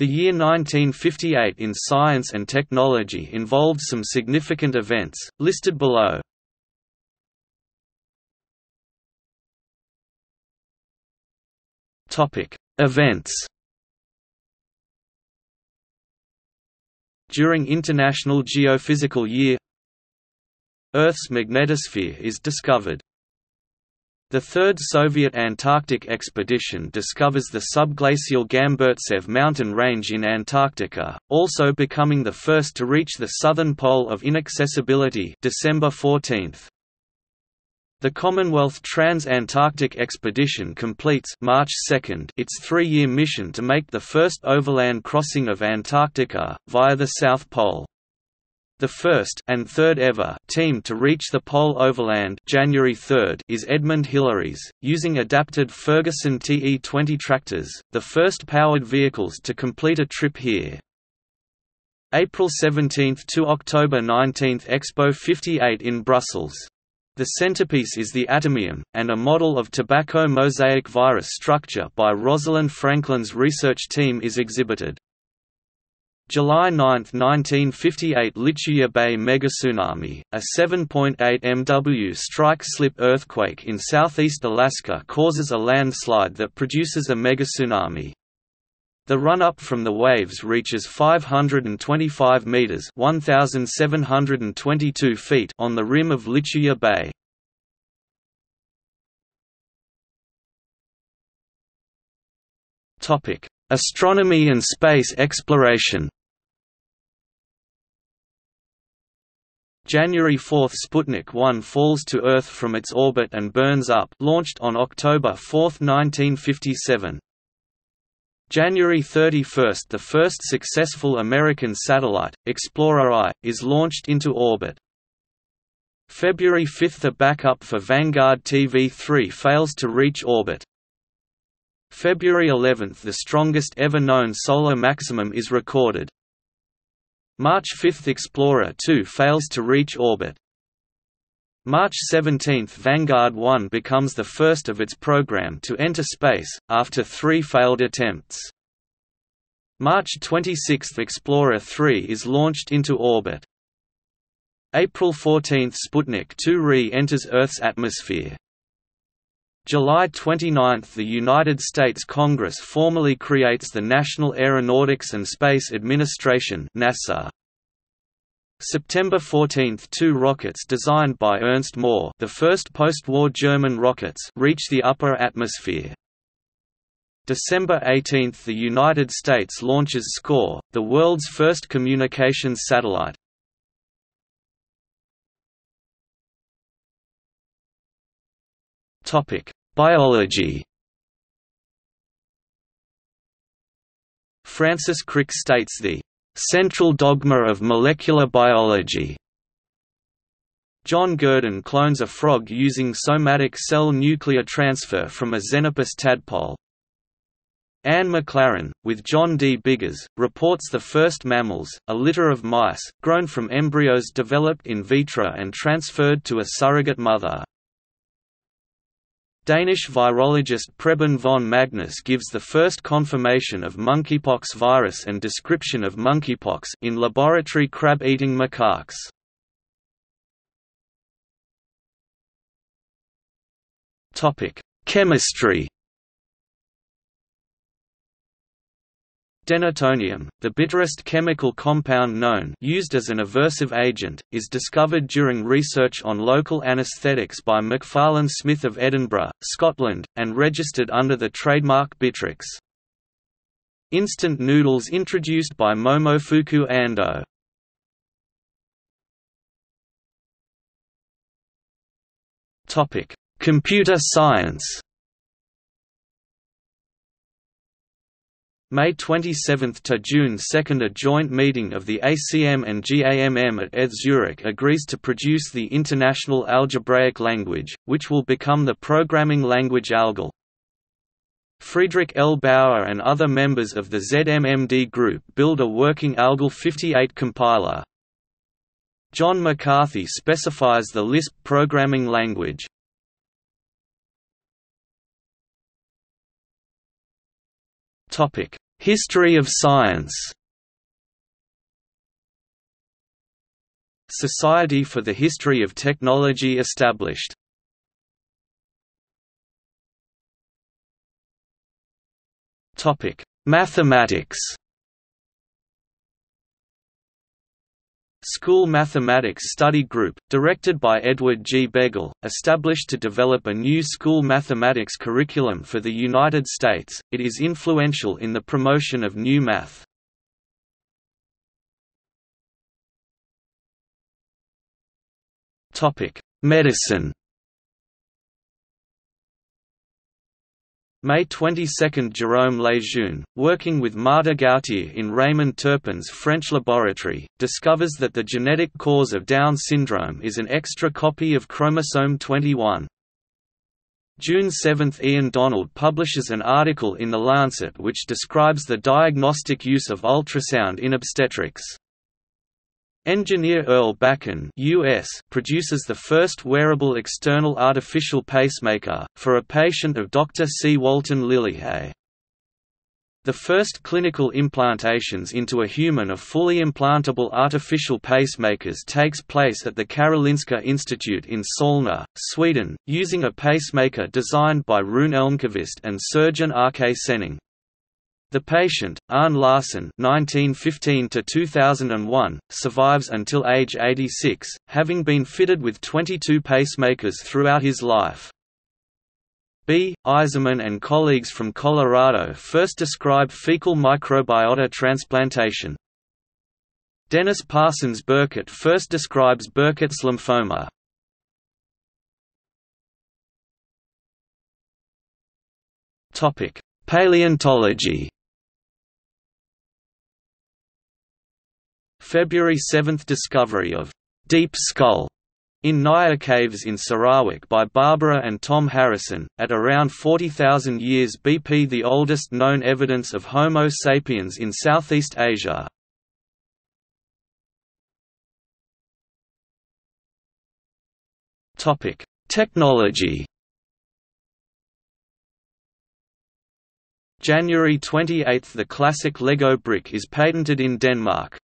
The year 1958 in science and technology involved some significant events, listed below. Events. During International Geophysical Year, Earth's magnetosphere is discovered. The third Soviet Antarctic expedition discovers the subglacial Gamburtsev mountain range in Antarctica, also becoming the first to reach the southern pole of inaccessibility, December 14. The Commonwealth Trans-Antarctic Expedition completes March 2 its three-year mission to make the first overland crossing of Antarctica, via the South Pole. The first and third ever team to reach the pole overland January 3 is Edmund Hillary's, using adapted Ferguson TE-20 tractors, the first powered vehicles to complete a trip here. April 17 to October 19 Expo 58 in Brussels. The centerpiece is the Atomium, and a model of tobacco mosaic virus structure by Rosalind Franklin's research team is exhibited. July 9, 1958 Lituya Bay megatsunami, a 7.8 MW strike-slip earthquake in southeast Alaska causes a landslide that produces a megatsunami. The run-up from the waves reaches 525 meters (1,722 feet) on the rim of Lituya Bay. Astronomy and space exploration. January 4 – Sputnik 1 falls to Earth from its orbit and burns up, launched on October 4, 1957. January 31 – The first successful American satellite, Explorer I, is launched into orbit. February 5 – A backup for Vanguard TV3 fails to reach orbit. February 11 – The strongest ever known solar maximum is recorded. March 5 – Explorer 2 fails to reach orbit. March 17 – Vanguard 1 becomes the first of its program to enter space, after three failed attempts. March 26 – Explorer 3 is launched into orbit. April 14 – Sputnik 2 re-enters Earth's atmosphere. July 29 – The United States Congress formally creates the National Aeronautics and Space Administration (NASA). September 14 – Two rockets designed by Ernst Moore, the first post-war German rockets, reach the upper atmosphere. December 18 – The United States launches SCORE, the world's first communications satellite. Biology. Francis Crick states the "central dogma of molecular biology". John Gurdon clones a frog using somatic cell nuclear transfer from a Xenopus tadpole. Anne McLaren, with John D. Biggers, reports the first mammals, a litter of mice, grown from embryos developed in vitro and transferred to a surrogate mother. Danish virologist Preben von Magnus gives the first confirmation of monkeypox virus and description of monkeypox in laboratory crab-eating macaques. Topic: Chemistry. Denatonium, the bitterest chemical compound known, used as an aversive agent, is discovered during research on local anesthetics by Macfarlane Smith of Edinburgh, Scotland, and registered under the trademark Bittrex. Instant noodles introduced by Momofuku Ando. Topic: Computer science. May 27 to June 2, a joint meeting of the ACM and GAMM at ETH Zurich agrees to produce the International Algebraic Language, which will become the programming language Algol. Friedrich L. Bauer and other members of the ZMMD group build a working Algol 58 compiler. John McCarthy specifies the Lisp programming language. History of Science. Society for the History of Technology established. Topic: Mathematics. School Mathematics Study Group, directed by Edward G. Begel, established to develop a new school mathematics curriculum for the United States. It is influential in the promotion of new math. Topic: Medicine. May 22, Jerome Lejeune, working with Marta Gautier in Raymond Turpin's French laboratory, discovers that the genetic cause of Down syndrome is an extra copy of chromosome 21. June 7, Ian Donald publishes an article in The Lancet which describes the diagnostic use of ultrasound in obstetrics. Engineer Earl Bakken (US) produces the first wearable external artificial pacemaker, for a patient of Dr. C. Walton Lillyhay. The first clinical implantations into a human of fully implantable artificial pacemakers takes place at the Karolinska Institute in Solna, Sweden, using a pacemaker designed by Rune Elmqvist and surgeon R. K. Senning. The patient, Arne Larsen (1915–2001), survives until age 86, having been fitted with 22 pacemakers throughout his life. B. Eisenman and colleagues from Colorado first describe fecal microbiota transplantation. Dennis Parsons Burkitt first describes Burkitt's lymphoma. Topic: Paleontology. February 7, discovery of deep skull in Naya caves in Sarawak by Barbara and Tom Harrison, at around 40,000 years BP, the oldest known evidence of Homo sapiens in Southeast Asia. Topic: Technology. January 28, the classic Lego brick is patented in Denmark.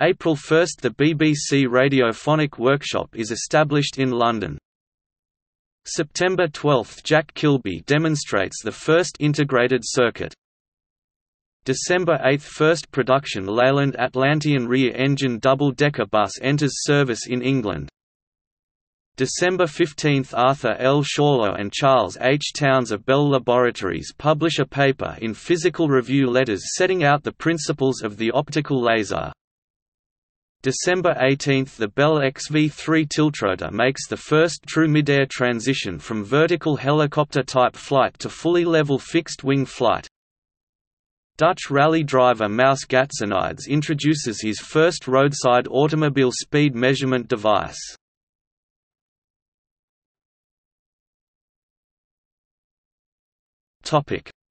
April 1, the BBC Radiophonic Workshop is established in London. September 12, Jack Kilby demonstrates the first integrated circuit. December 8, first production Leyland Atlantean rear-engine double-decker bus enters service in England. December 15, Arthur L. Shawlow and Charles H. Towns of Bell Laboratories publish a paper in Physical Review Letters setting out the principles of the optical laser. December 18, the Bell XV-3 tiltrotor makes the first true midair transition from vertical helicopter-type flight to fully level fixed-wing flight. Dutch rally driver Maus Gatzenides introduces his first roadside automobile speed measurement device.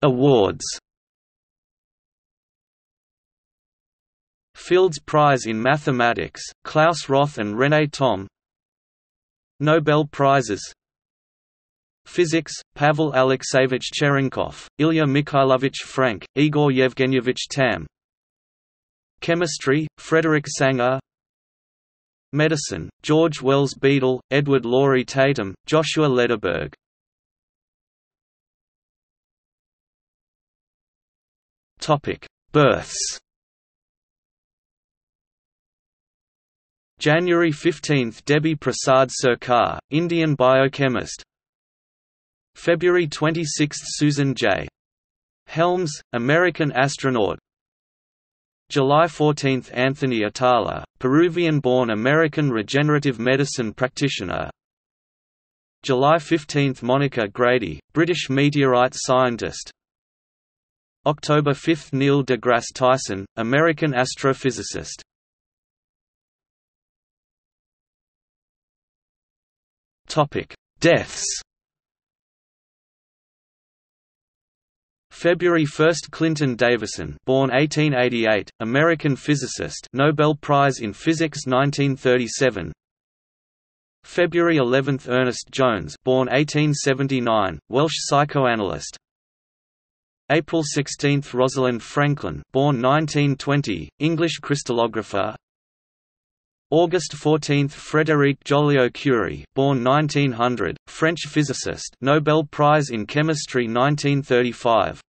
Awards. Fields Prize in Mathematics, Klaus Roth and René Thom. Nobel Prizes. Physics, Pavel Alexeyevich Cherenkov, Ilya Mikhailovich Frank, Igor Yevgenyevich Tam. Chemistry, Frederick Sanger. Medicine, George Wells Beadle, Edward Laurie Tatum, Joshua Lederberg. Births. January 15, Debbie Prasad Sarkar, Indian biochemist. February 26, Susan J. Helms, American astronaut. July 14, Anthony Atala, Peruvian-born American regenerative medicine practitioner. July 15, Monica Grady, British meteorite scientist. October 5, Neil deGrasse Tyson, American astrophysicist. Topic: Deaths. February 1, Clinton Davison, born 1888, American physicist, Nobel Prize in Physics 1937. February 11, Ernest Jones, born 1879, Welsh psychoanalyst. April 16, Rosalind Franklin, born 1920, English crystallographer. August 14, Frédéric Joliot-Curie, born 1900, French physicist, Nobel Prize in Chemistry 1935.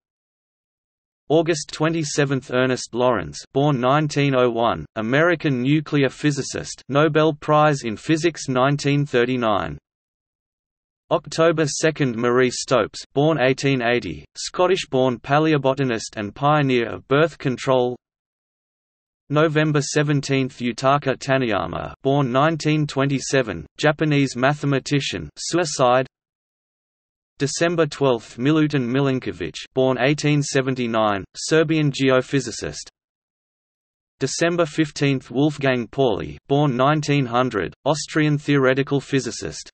August 27, Ernest Lawrence, born 1901, American nuclear physicist, Nobel Prize in Physics 1939. October 2, Marie Stopes, born 1880, Scottish-born paleobotanist and pioneer of birth control. November 17, Yutaka Taneyama, born 1927, Japanese mathematician, suicide. December 12, Milutin Milinković, born 1879, Serbian geophysicist. December 15, Wolfgang Pauli, born 1900, Austrian theoretical physicist.